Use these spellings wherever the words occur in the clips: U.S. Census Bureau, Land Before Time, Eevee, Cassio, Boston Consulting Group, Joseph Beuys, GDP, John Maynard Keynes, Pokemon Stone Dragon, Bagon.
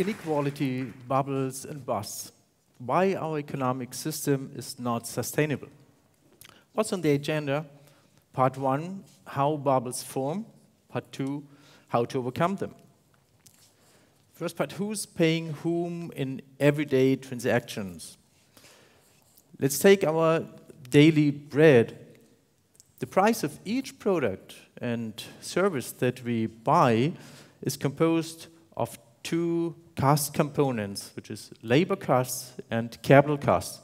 inequality, bubbles, and busts, why our economic system is not sustainable. What's on the agenda? Part one, how bubbles form. Part two, how to overcome them. First part, who's paying whom in everyday transactions? Let's take our daily bread. The price of each product and service that we buy is composed of two cost components, which is labor costs and capital costs.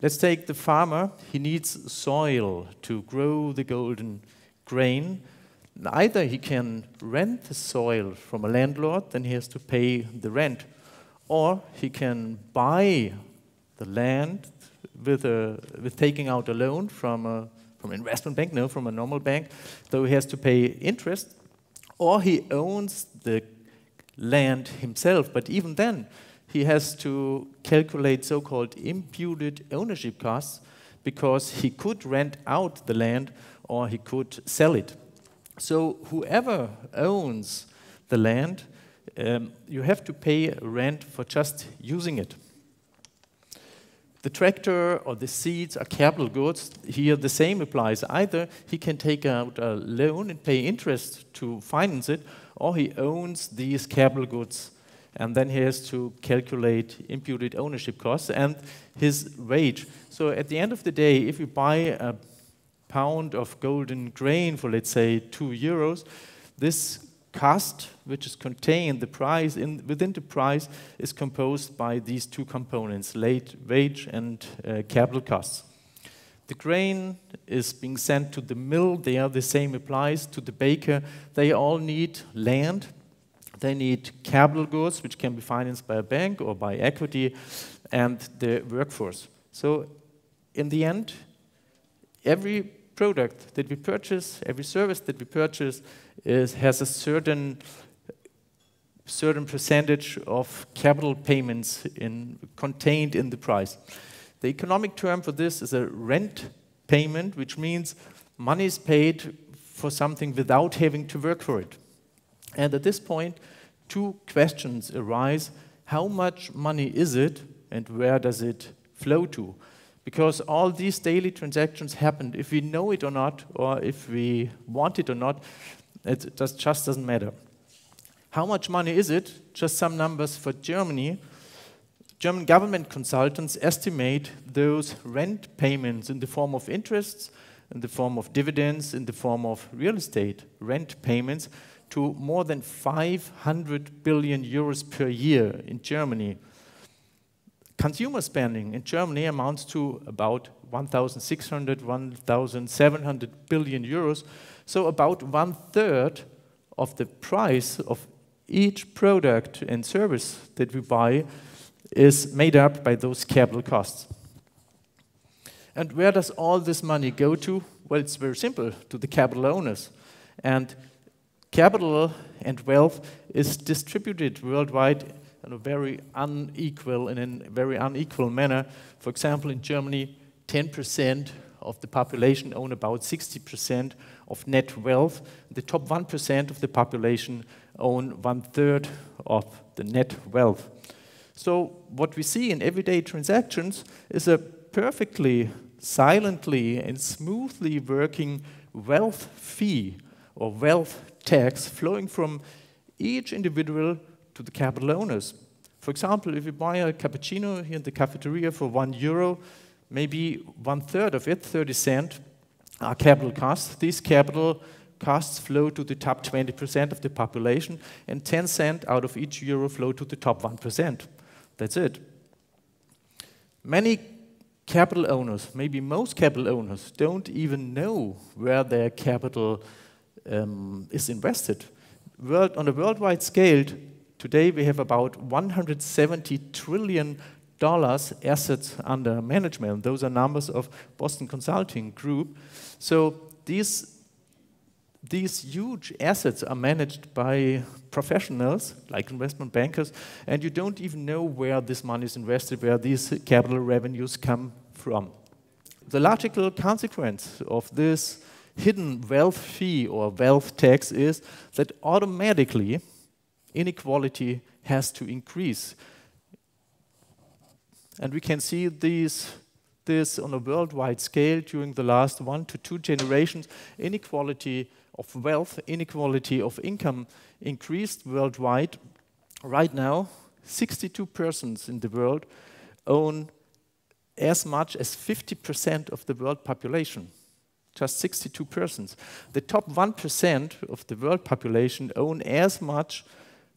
Let's take the farmer. He needs soil to grow the golden grain. And either he can rent the soil from a landlord, then he has to pay the rent, or he can buy the land with taking out a loan from an investment bank, no, from a normal bank, though he has to pay interest, or he owns the land himself. But even then, he has to calculate so-called imputed ownership costs, because he could rent out the land or he could sell it. So whoever owns the land, you have to pay rent for just using it. The tractor or the seeds are capital goods. Here the same applies. Either he can take out a loan and pay interest to finance it, or he owns these capital goods, and then he has to calculate imputed ownership costs and his wage. So at the end of the day, if you buy a pound of golden grain for, let's say, €2, this cost, which is contained the price within the price, is composed by these two components, wage and capital costs. The grain is being sent to the mill. There the same applies to the baker. They all need land. They need capital goods, which can be financed by a bank or by equity, and the workforce. So in the end, every product that we purchase, every service that we purchase has a certain percentage of capital payments contained in the price. The economic term for this is a rent payment, which means money is paid for something without having to work for it. And at this point, two questions arise. How much money is it, and where does it flow to? Because all these daily transactions happen. If we know it or not, or if we want it or not, it just doesn't matter. How much money is it? Just some numbers for Germany. German government consultants estimate those rent payments in the form of interests, in the form of dividends, in the form of real estate rent payments, to more than 500 billion euros per year in Germany. Consumer spending in Germany amounts to about 1,600, 1,700 billion euros, so about 1/3 of the price of each product and service that we buy is made up by those capital costs. And where does all this money go to? Well, it's very simple, to the capital owners. And capital and wealth is distributed worldwide in a very unequal manner. For example, in Germany, 10% of the population own about 60% of net wealth. The top 1% of the population own 1/3 of the net wealth. So what we see in everyday transactions is a perfectly silently and smoothly working wealth fee or wealth tax flowing from each individual to the capital owners. For example, if you buy a cappuccino here in the cafeteria for €1, maybe 1/3 of it, 30 cents, are capital costs. These capital costs flow to the top 20% of the population, and 10 cents out of each euro flow to the top 1%. That's it. Many capital owners, maybe most capital owners, don't even know where their capital is invested. On a worldwide scale, today we have about $170 trillion assets under management. Those are numbers of Boston Consulting Group. So these huge assets are managed by professionals, like investment bankers, and you don't even know where this money is invested, where these capital revenues come from. The logical consequence of this hidden wealth fee or wealth tax is that automatically inequality has to increase. And we can see this on a worldwide scale during the last 1 to 2 generations. Inequality of wealth, inequality of income increased worldwide. Right now, 62 persons in the world own as much as 50% of the world population. Just 62 persons. The top 1% of the world population own as much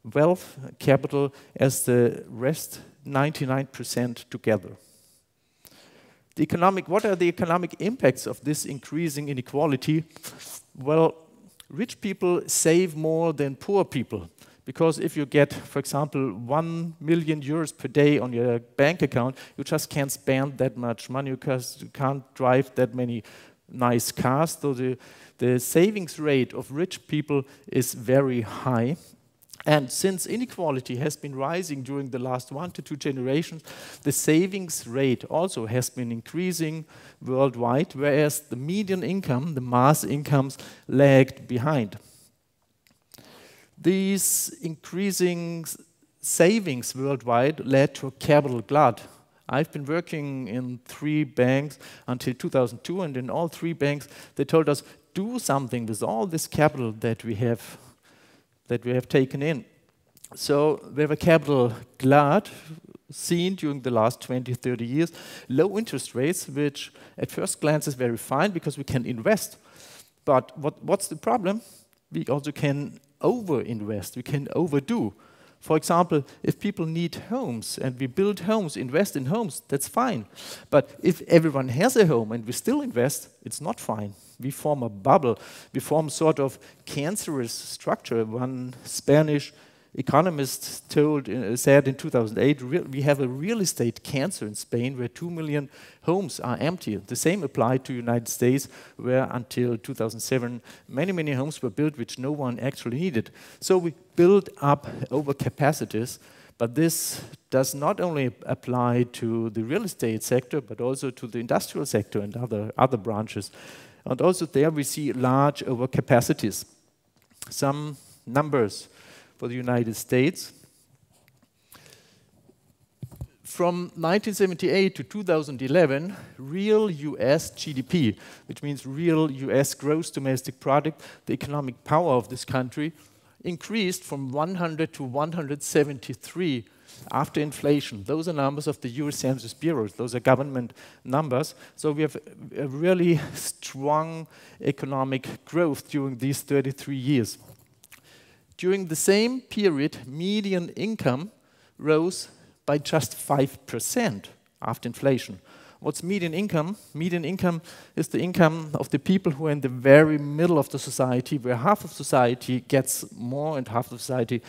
wealth, capital, as the rest 99% together. What are the economic impacts of this increasing inequality? Well, rich people save more than poor people, because if you get, for example, 1 million euros per day on your bank account, you just can't spend that much money, you can't drive that many nice cars, so the savings rate of rich people is very high. And since inequality has been rising during the last 1 to 2 generations, the savings rate also has been increasing worldwide, whereas the median income, the mass incomes, lagged behind. These increasing savings worldwide led to a capital glut. I've been working in 3 banks until 2002, and in all 3 banks they told us, do something with all this capital that we have taken in. So we have a capital glut seen during the last 20, 30 years. Low interest rates, which at first glance is very fine because we can invest. But what's the problem? We also can over-invest, we can overdo. For example, if people need homes and we build homes, invest in homes, that's fine. But if everyone has a home and we still invest, it's not fine. We form a bubble. We form sort of cancerous structure. One Spanish economist said in 2008, we have a real estate cancer in Spain where 2 million homes are empty. The same applied to the United States, where until 2007 many, many homes were built which no one actually needed. So we build up overcapacities, but this does not only apply to the real estate sector, but also to the industrial sector and other branches. And also there we see large overcapacities. Some numbers for the United States. From 1978 to 2011, real US GDP, which means real US gross domestic product, the economic power of this country, increased from 100 to 173 after inflation. Those are numbers of the U.S. Census Bureau. Those are government numbers. So we have a really strong economic growth during these 33 years. During the same period, median income rose by just 5% after inflation. What's median income? Median income is the income of the people who are in the very middle of the society, where half of society gets more and half of society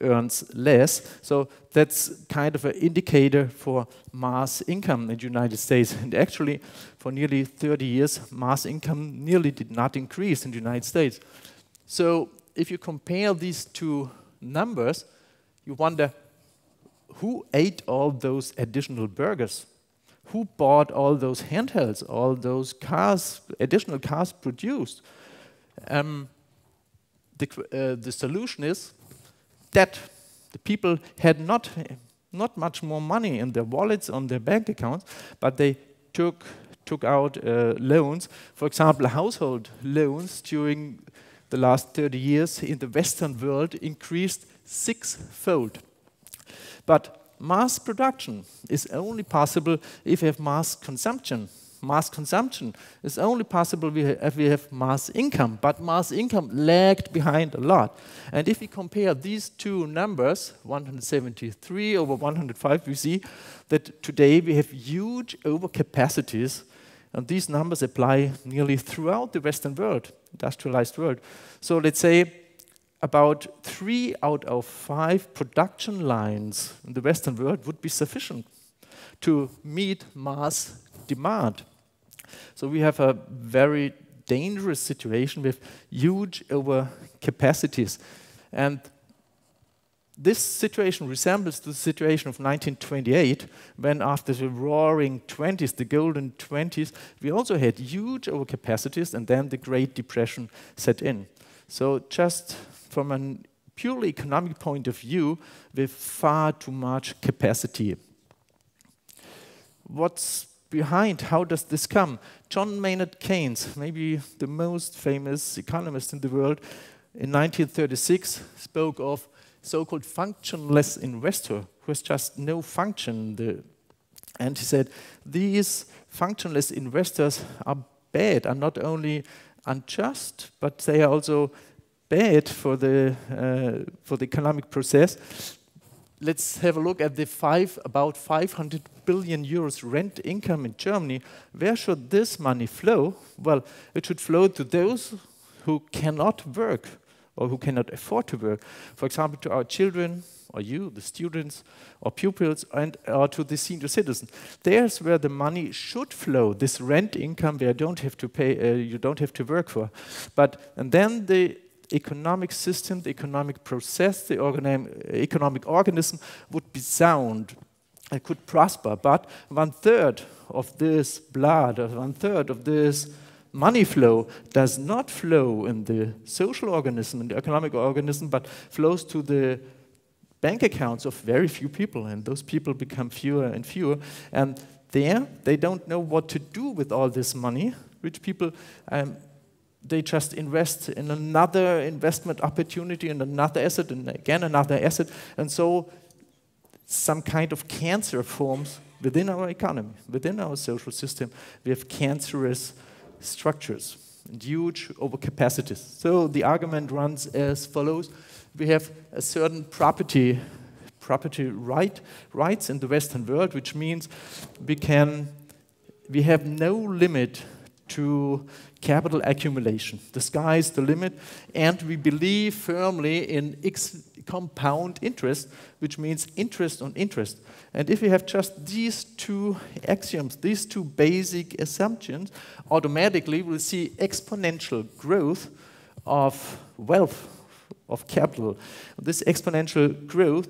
earns less. So that's kind of an indicator for mass income in the United States. And actually, for nearly 30 years, mass income nearly did not increase in the United States. So if you compare these two numbers, you wonder, who ate all those additional burgers? Who bought all those handhelds, all those cars, additional cars produced? The solution is that the people had not much more money in their wallets, on their bank accounts, but they took out loans. For example, household loans during the last 30 years in the Western world increased 6-fold. But mass production is only possible if we have mass consumption. Mass consumption is only possible if we have mass income, but mass income lagged behind a lot. And if we compare these two numbers, 173 over 105, we see that today we have huge overcapacities, and these numbers apply nearly throughout the Western world, industrialized world. So let's say about 3 out of 5 production lines in the Western world would be sufficient to meet mass demand. So we have a very dangerous situation with huge overcapacities. And this situation resembles the situation of 1928, when after the roaring 20s, the golden 20s, we also had huge overcapacities, and then the Great Depression set in. So just from an purely economic point of view with far too much capacity. What's behind? How does this come? John Maynard Keynes, maybe the most famous economist in the world, in 1936 spoke of so-called functionless investor, who has just no function. And he said, these functionless investors are bad, are not only unjust, but they are also bad for the economic process. Let's have a look at the about 500 billion euros rent income in Germany. Where should this money flow? Well, it should flow to those who cannot work or who cannot afford to work. For example, to our children, or you, the students, or pupils, and or to the senior citizen. There's where the money should flow, this rent income where you don't have to pay, you don't have to work for. And then the economic system, the economic process, the economic organism would be sound and could prosper. But 1/3 of this blood, or 1/3 of this money flow does not flow in the social organism, in the economic organism, but flows to the bank accounts of very few people, and those people become fewer and fewer. And there, they don't know what to do with all this money. Rich people, they just invest in another investment opportunity, in another asset, and again another asset, and so some kind of cancer forms within our economy, within our social system. We have cancerous structures and huge overcapacities. So the argument runs as follows. We have a certain property rights in the Western world, which means we have no limit to capital accumulation. The sky is the limit, and we believe firmly in compound interest, which means interest on interest. And if we have just these two axioms, these two basic assumptions, automatically we'll see exponential growth of wealth, of capital. This exponential growth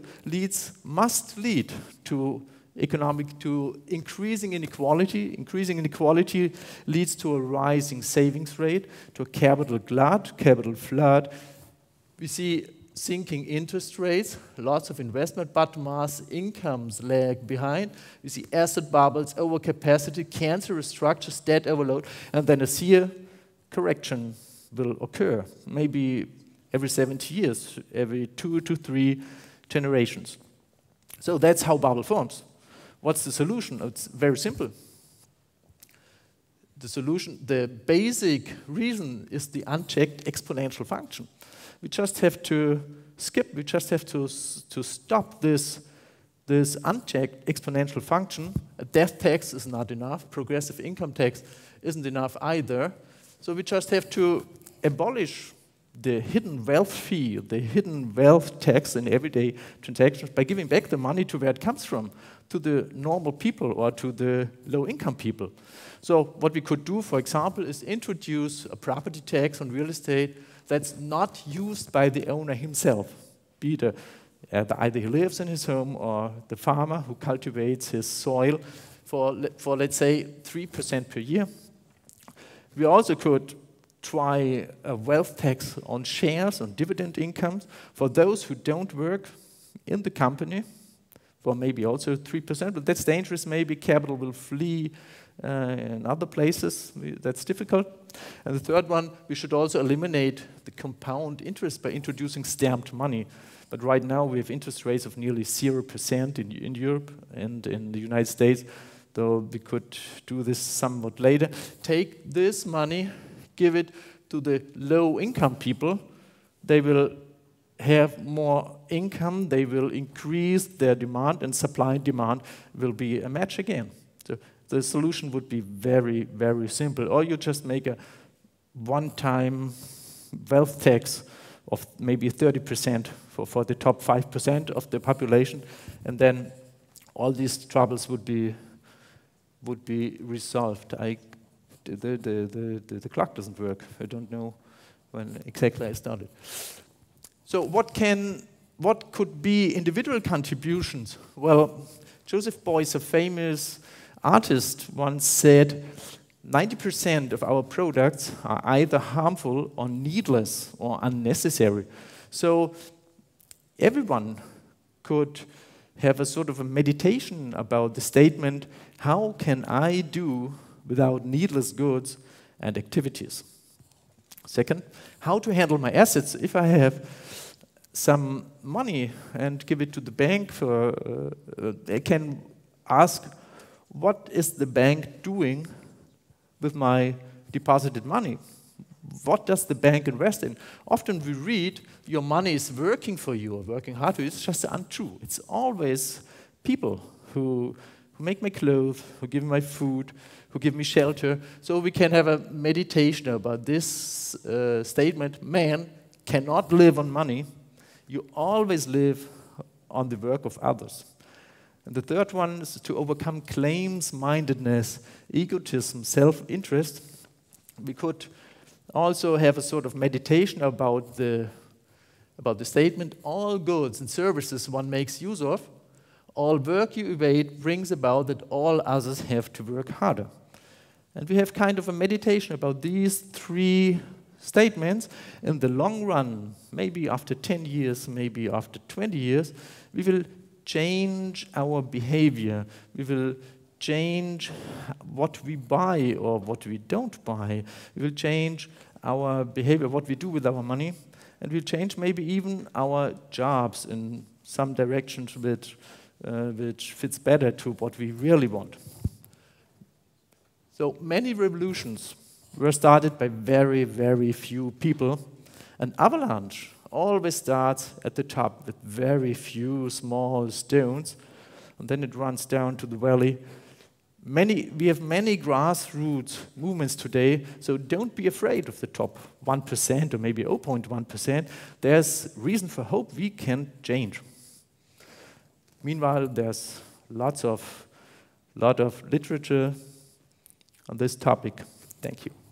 must lead to increasing inequality. Increasing inequality leads to a rising savings rate, to a capital flood. We see sinking interest rates, lots of investment, but mass incomes lag behind. We see asset bubbles, overcapacity, cancerous structures, debt overload, and then a severe correction will occur, maybe every 70 years, every 2 to 3 generations. So that's how bubble forms. What's the solution? It's very simple. The solution, the basic reason is the unchecked exponential function. We just have to skip, we just have to stop this unchecked exponential function. A death tax is not enough, progressive income tax isn't enough either. So we just have to abolish the hidden wealth fee, the hidden wealth tax in everyday transactions by giving back the money to where it comes from, to the normal people or to the low-income people. So what we could do, for example, is introduce a property tax on real estate that's not used by the owner himself, be it either he lives in his home or the farmer who cultivates his soil for let's say, 3% per year. We also could try a wealth tax on shares, on dividend incomes, for those who don't work in the company, for maybe also 3%, but that's dangerous. Maybe capital will flee in other places. That's difficult. And the third one, we should also eliminate the compound interest by introducing stamped money. But right now we have interest rates of nearly 0% in Europe and in the United States, though we could do this somewhat later. Take this money, give it to the low-income people. They will have more income, they will increase their demand, and supply and demand will be a match again. So the solution would be very, very simple. Or you just make a one-time wealth tax of maybe 30% for the top 5% of the population, and then all these troubles would be resolved. The clock doesn't work. I don't know when exactly I started. So what could be individual contributions? Well, Joseph Beuys, a famous artist, once said, 90% of our products are either harmful or needless or unnecessary. So everyone could have a sort of a meditation about the statement, how can I do without needless goods and activities? Second, how to handle my assets if I have some money and give it to the bank. I can ask, what is the bank doing with my deposited money? What does the bank invest in? Often we read, your money is working for you, or working hard for you. It's just untrue. It's always people who make my clothes, who give me my food, who give me shelter. So we can have a meditation about this statement. Man cannot live on money. You always live on the work of others. And the third one is to overcome claims, mindedness, egotism, self-interest. We could also have a sort of meditation about the statement, all goods and services one makes use of, all work you evade brings about that all others have to work harder. And we have kind of a meditation about these three statements. In the long run, maybe after 10 years, maybe after 20 years, we will change our behavior. We will change what we buy or what we don't buy. We will change our behavior, what we do with our money, and we'll change maybe even our jobs in some directions which fits better to what we really want. So many revolutions were started by very, very few people. An avalanche always starts at the top with very few small stones, and then it runs down to the valley. We have many grassroots movements today, so don't be afraid of the top 1% or maybe 0.1%. There's reason for hope. We can change. Meanwhile, there's lot of literature on this topic. Thank you.